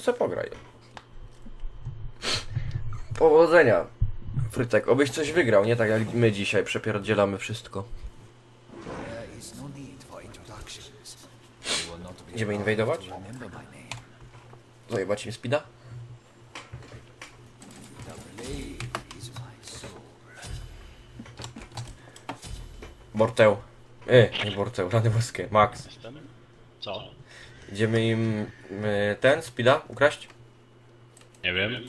to se pograj. Powodzenia, Frytek, obyś coś wygrał, nie tak jak my dzisiaj przepierdzielamy wszystko. Idziemy inwajdować? Zajebać im spida? Borteł. Nie Borteł, rany boskie. Max. Co? Idziemy im ten spida ukraść? Nie wiem.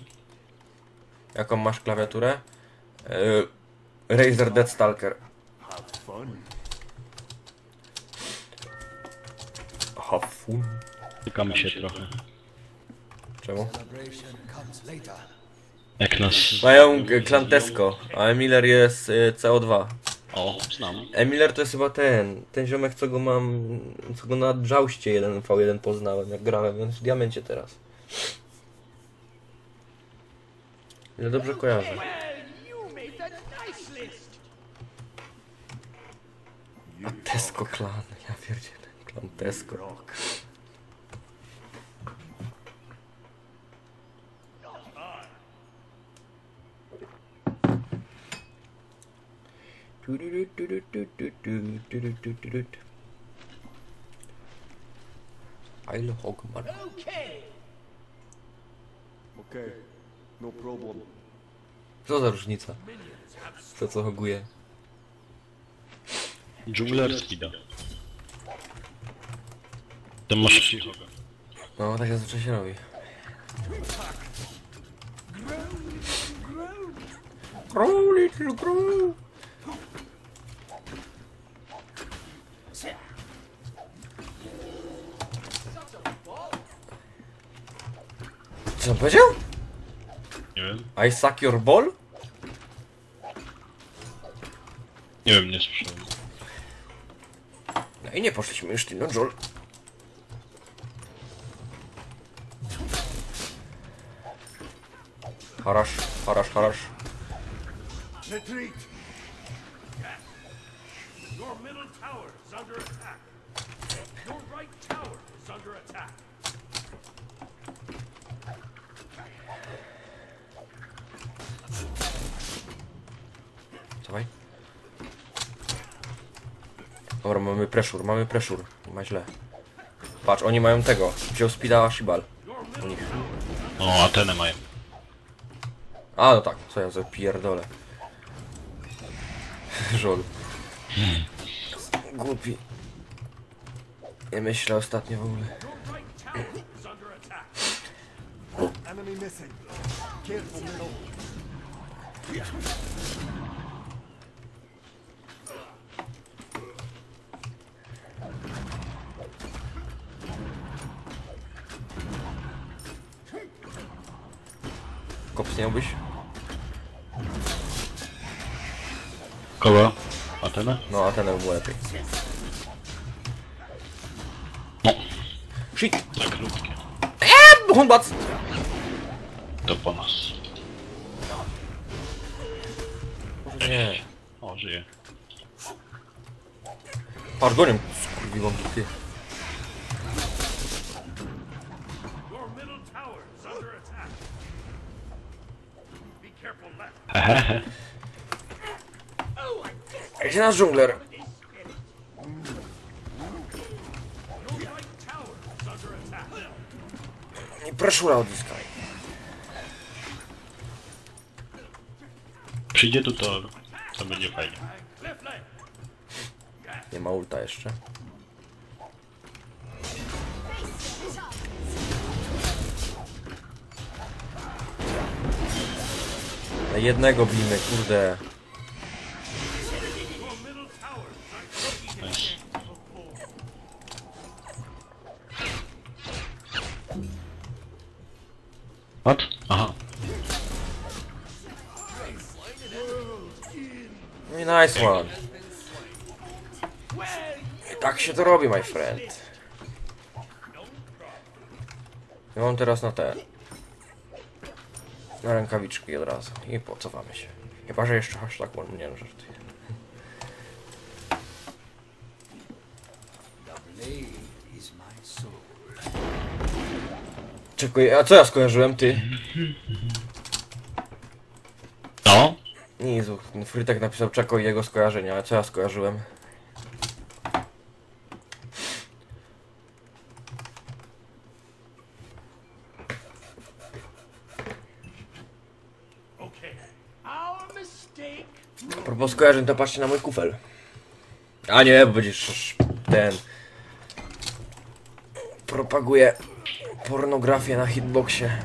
Jaką masz klawiaturę? Razer Deathstalker. Have fun. Tykamy się trochę. Czemu? Jak nas... Mają Klantesco, a Emiller jest CO2. O, znam. Emiller to jest chyba ten ziomek, co go mam, co go na Dżauście 1v1 poznałem, jak grałem, więc w Diamencie teraz. Ja dobrze kojarzę. A Tesco klan, ja pierdzielę, klan Tesco. I'll hog man. Okay. No problem. Co za różnica? To co hoguje? Dżungler spida. To masz się hoga. No tak zazwyczaj się robi. Grow little grow. Co on powiedział? Nie wiem. I suck your ball? Nie wiem, nie słyszałem. No i nie poszliśmy już tym na Joel. Harasz, harasz, harasz. Dobra, mamy pressure, nie ma źle. Patrz, oni mają tego, wziął spida Shibal. U nich. O, Atenę mają. A, no tak, co ja za pierdolę. Żol. Głupi. Nie myślę ostatnio w ogóle. Kopsnąłbyś? Kogo? Atenę? No, Atenę było lepiej. No. Shit! Tak ludzkie. Humbac! To po nas. Nie. O, żyje. Patrz go nim. Skurwiłam to ty. Hehehe. Gdzie nasz dżungler? Nie preszura odzyskaj. Przyjdzie tu to będzie fajnie. Nie ma ulta jeszcze. Na jednego bijmy, kurde. What? Aha. Nice one. I tak się to robi, my friend. Ja mam teraz na te. Na rękawiczki od razu i pocofamy się. Chyba, że jeszcze hashtag one, nie żartuję. Czekaj, a co ja skojarzyłem, ty? No? Nic, Frytek napisał Czeko i jego skojarzenia, ale co ja skojarzyłem? A propos skojarzeń, to patrzcie na mój kufel. A nie, bo będziesz ten... Propaguje pornografię na hitboxie.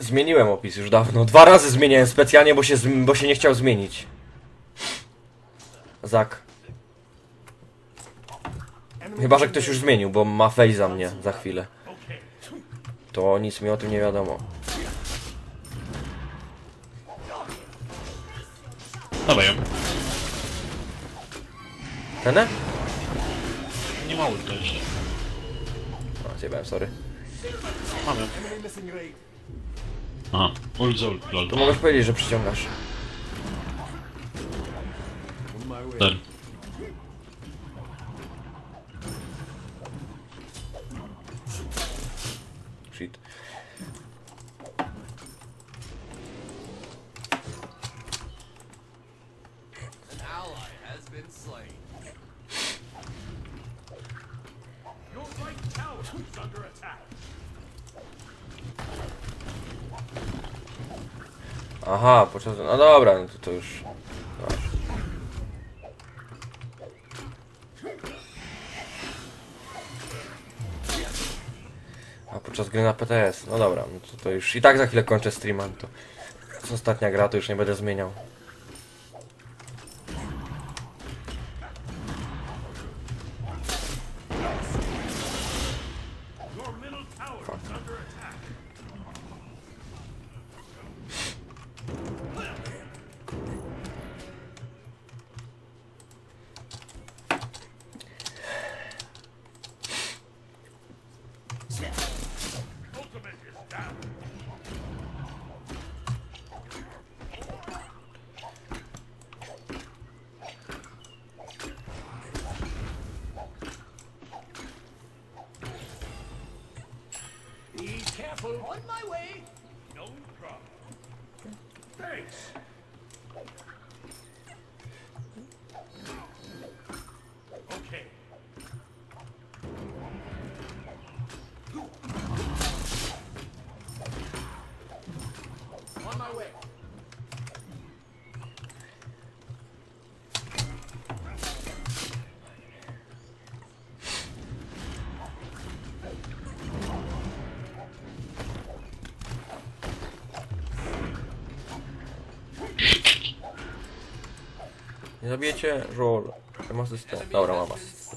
Zmieniłem opis już dawno. 2 razy zmieniałem specjalnie, bo się nie chciał zmienić. Zak. Chyba że ktoś już zmienił, bo ma face za mnie za chwilę. To nic mi o tym nie wiadomo. Dawaj ją. Tenę? Nie mało to jeszcze. No, zjebałem, sorry. Mamy. Aha, to mogłeś powiedzieć, że przyciągasz. Ten. Shit. Aha, podczas... No dobra, no to już... A podczas gry na PTS, no dobra, no to już i tak za chwilę kończę streama, to jest ostatnia gra, to już nie będę zmieniał. Nie zabijecie? Żol. Mam asystę. Dobra, mam asystę.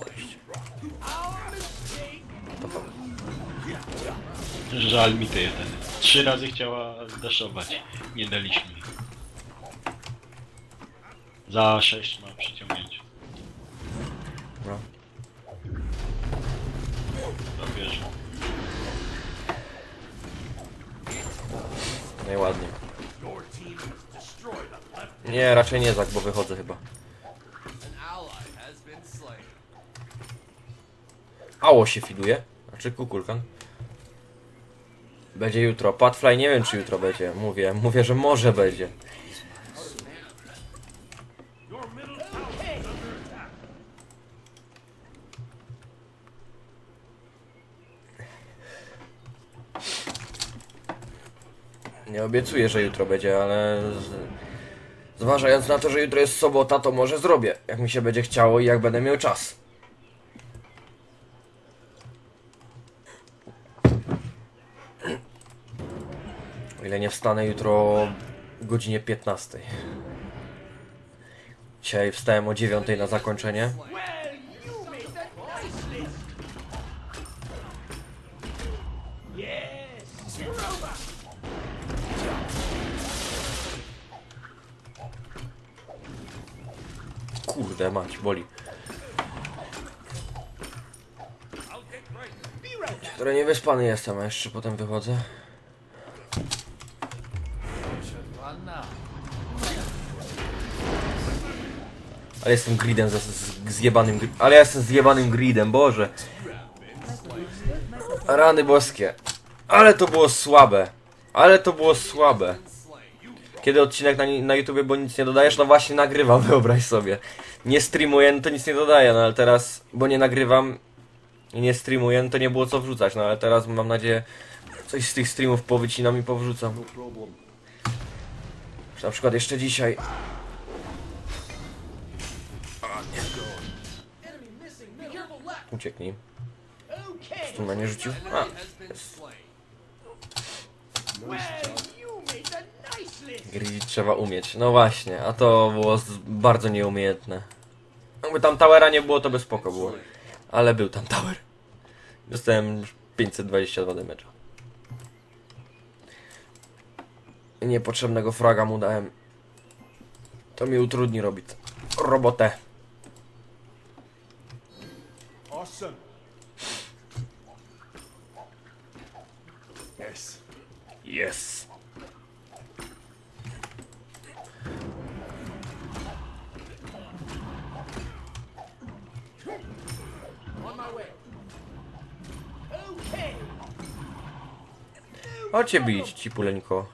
Żal mi to jeden. 3 razy chciała daszować. Nie daliśmy. Za 6 ma przyciągnięcie. Dobra. Zabierz. Najładniej. Nie, raczej nie Zak, bo wychodzę chyba. Ało się fiduje. Znaczy Kukulkan. Będzie jutro. Patfly nie wiem, czy jutro będzie. Mówię, że może będzie. Nie obiecuję, że jutro będzie, ale... Zważając na to, że jutro jest sobota, to może zrobię, jak mi się będzie chciało i jak będę miał czas. O ile nie wstanę jutro o godzinie 15. Dzisiaj wstałem o 9 na zakończenie. Kurde mać, boli. Trochę niewyspany jestem, a jeszcze potem wychodzę. Ale jestem gridem, zjebanym gridem. Ale ja jestem zjebanym gridem, Boże. Rany boskie. Ale to było słabe. Ale to było słabe. Kiedy odcinek na YouTubie, bo nic nie dodajesz? No właśnie nagrywam, wyobraź sobie. Nie streamuję, no to nic nie dodaję, no ale teraz, bo nie nagrywam i nie streamuję, no to nie było co wrzucać, no ale teraz mam nadzieję, coś z tych streamów powycinam i powrzucam. Na przykład jeszcze dzisiaj. Ucieknij. Stuna nie rzucił. A, jest. Gridzić trzeba umieć. No właśnie, a to było bardzo nieumiejętne. Jakby tam towera nie było, to by spoko było. Ale był tam tower. Dostałem 522 damage'a. Niepotrzebnego fraga mu dałem. To mi utrudni robić robotę. Yes. Yes. Chodźcie bić, cipuleńko.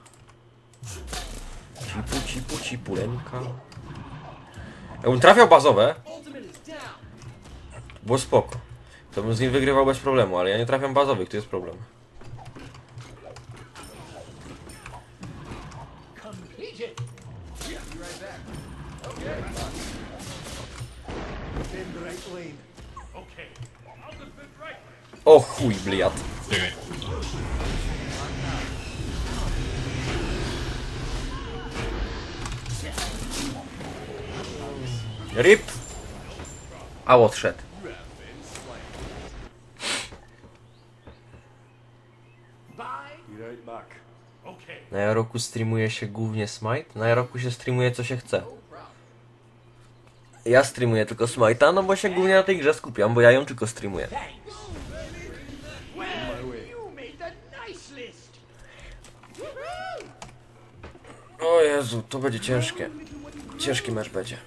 Cipuleńka. Jakbym trafiał bazowe, było spoko. To bym z nim wygrywał bez problemu, ale ja nie trafiam bazowych, to jest problem. O chuj, bliat. Rip. A odszedł. Na Jaroku streamuje się głównie Smite. Na Jaroku się streamuje co się chce. Ja streamuję tylko Smite'a, no bo się głównie na tej grze skupiam, bo ja ją tylko streamuję. O Jezu, to będzie ciężkie. Ciężki mecz będzie.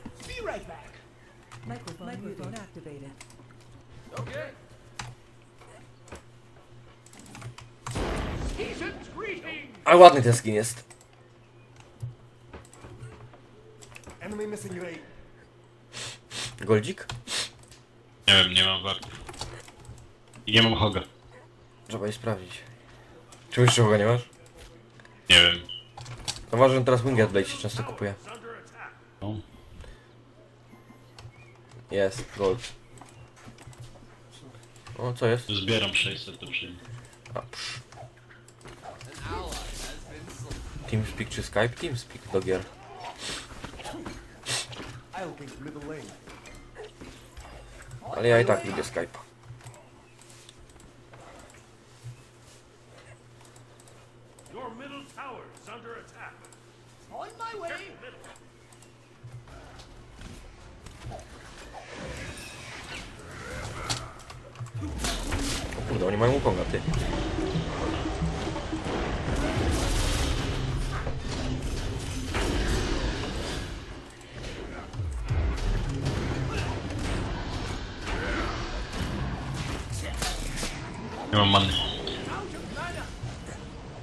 Microphone activated. Okay. Ale ładny ten skin jest. Goldzik? Nie wiem, nie mam warty. I nie mam Hoga. Trzeba jej sprawdzić. Czy jeszcze Hoga nie masz? Nie wiem. Zauważyłem, teraz Winged Blade się często kupuje. No. Jest, gold. O, co jest? Zbieram 600, to przyjmę. A, psz. TeamSpeak czy Skype? TeamSpeak do gier. Ale ja i tak lubię Skype'a. O kurde, oni mają Wukonga, ty. Nie mam many.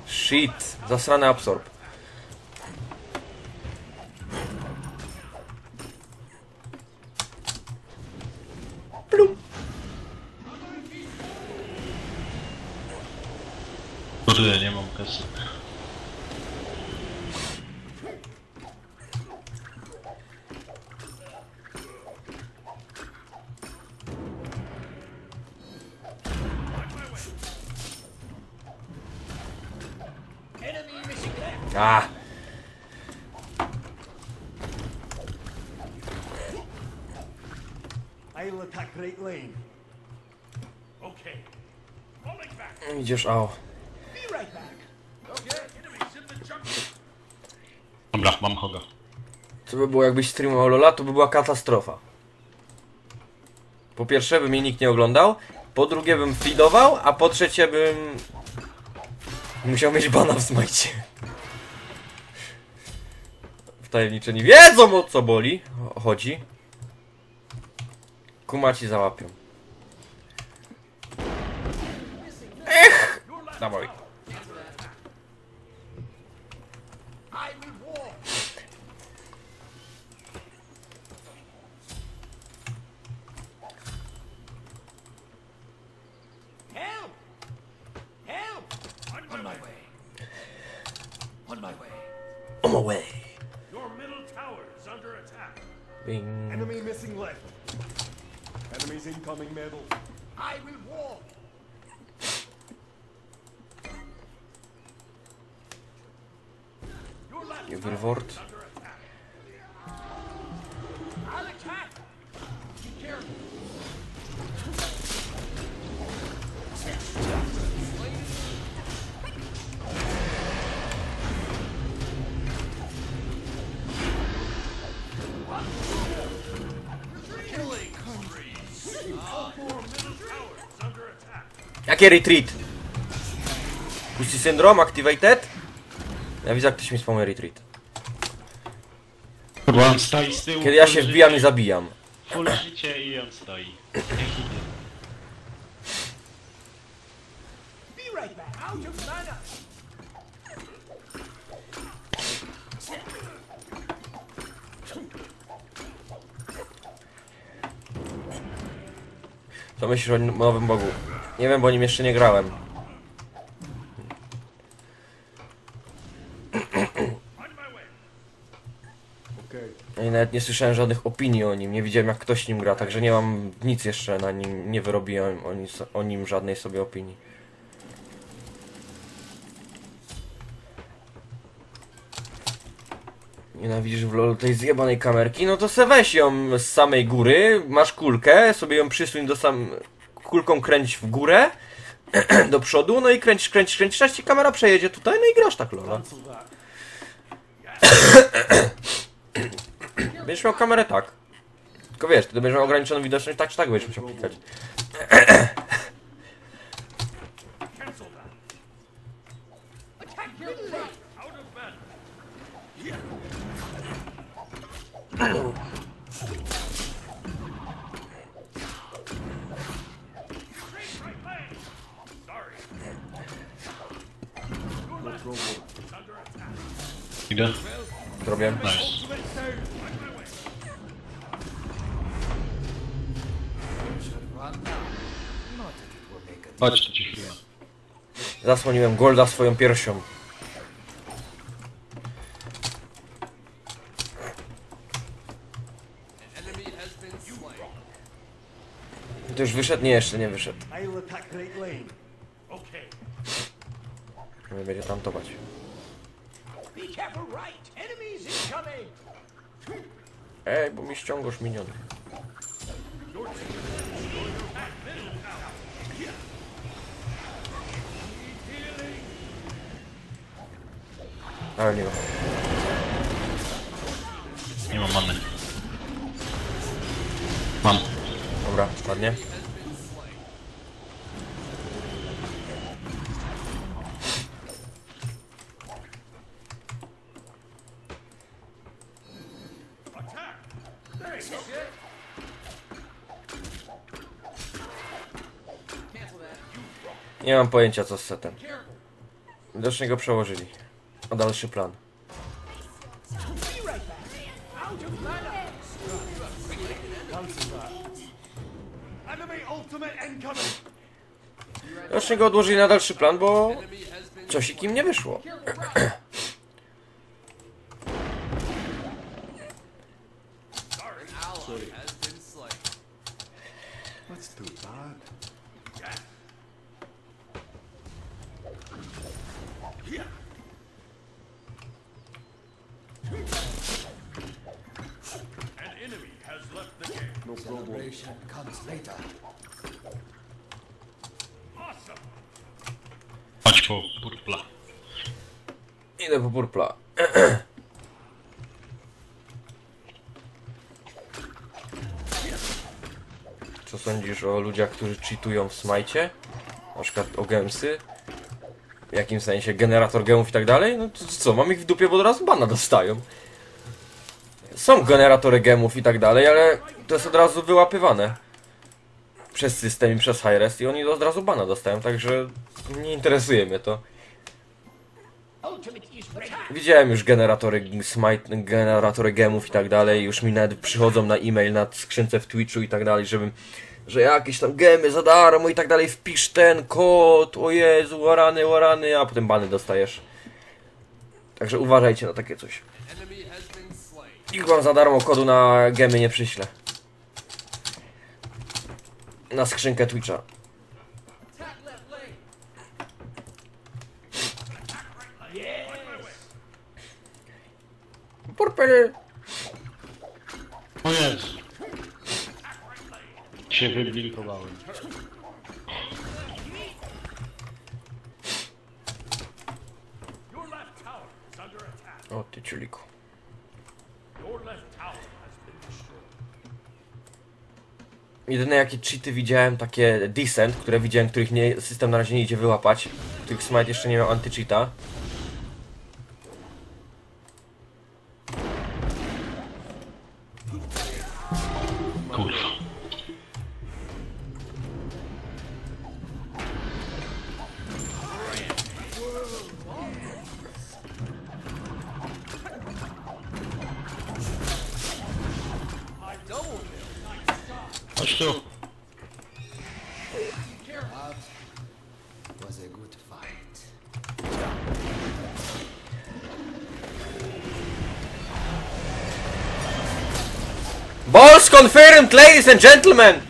Shit, zasrany absorb. Plum. Kurde, nie mam kasy. A. Idziesz, au. Dobra, mam Hoga. Co by było, jakbyś streamował Lola, to by była katastrofa. Po pierwsze, by mnie nikt nie oglądał. Po drugie, bym feedował. A po trzecie, bym... musiał mieć bana w Smite. Wtajemniczeni wiedzą, o co boli. Chodzi. Kumaci załapią. Ech! Dawaj. Wywort. Jakie retreat? Pussy syndrome activated? Ja widzę, jak ktoś mi wspomniał retreat. Stoi z tyłu, kiedy ja się wbijam i zabijam. Full życie i on stoi. Co myślisz o nowym bogu? Nie wiem, bo nim jeszcze nie grałem. Nawet nie słyszałem żadnych opinii o nim, nie widziałem, jak ktoś nim gra, także nie mam nic jeszcze na nim, nie wyrobiłem o nim żadnej sobie opinii. Nienawidzisz w LoL tej zjebanej kamerki? No to se weź ją z samej góry, masz kulkę, sobie ją przysuń do kulką kręć w górę, do przodu, no i kręć, czas ci kamera przejedzie tutaj, no i grasz tak LoLa. Będziesz miał kamerę tak. Tylko wiesz, ty będziesz miał ograniczoną widoczność, tak czy tak będziesz musiał klikać. Idę. Zrobię. Chodź tu ci chwilę. Zasłoniłem Golda swoją piersią. To już wyszedł? Nie, jeszcze nie wyszedł. Nie będzie tam tować. Ej, bo mi ściągasz miniony. Ale nie ma. Nie mam many. Mam. Dobra, ładnie. Nie mam pojęcia, co z setem. Widocznie go przełożyli. O dalszy plan. Widocznie go odłożyli na dalszy plan, bo... coś im nie wyszło. Chodź po purpla. Idę po purpla. Co sądzisz o ludziach, którzy cheatują w Smite'cie? Na przykład o gemsy? W jakim sensie? Generator gemów i tak dalej? No to co, mam ich w dupie, bo od razu bana dostają. Są generatory gemów i tak dalej, ale to jest od razu wyłapywane. Przez system i przez Hi-Rez i oni od razu bana dostają, także nie interesuje mnie to. Widziałem już generatory Smite, generatory gemów i tak dalej, już mi nawet przychodzą na e-mail, na skrzynce w Twitchu i tak dalej, że jakieś tam gemy za darmo i tak dalej, wpisz ten kod, o Jezu, o rany, a potem bany dostajesz. Także uważajcie na takie coś. Nikt wam za darmo kodu na gemy nie przyśle. Na skrzynkę Twitcha. Purple! O Jezu! Się wyblinkowałem. O ty ciuliku. Jedyne jakie cheaty widziałem, takie decent, które widziałem, których nie, system na razie nie idzie wyłapać. Których Smite jeszcze nie miał anti-cheata. Balls confirmed, ladies and gentlemen!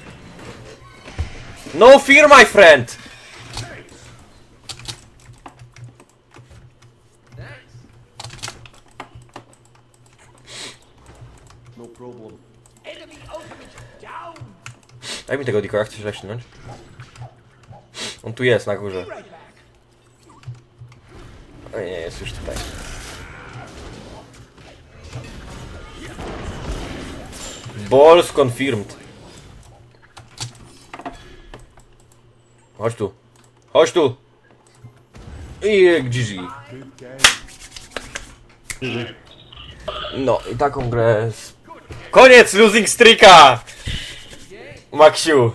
No fear, my friend! No problem. Daj mi tego Diko, jak chcesz leśnąć? On tu jest, na górze. O nie, jest już tutaj. Balls confirmed. Chodź tu. Chodź tu. I GG. No i taką grę... Koniec losing streaka! Maksiu.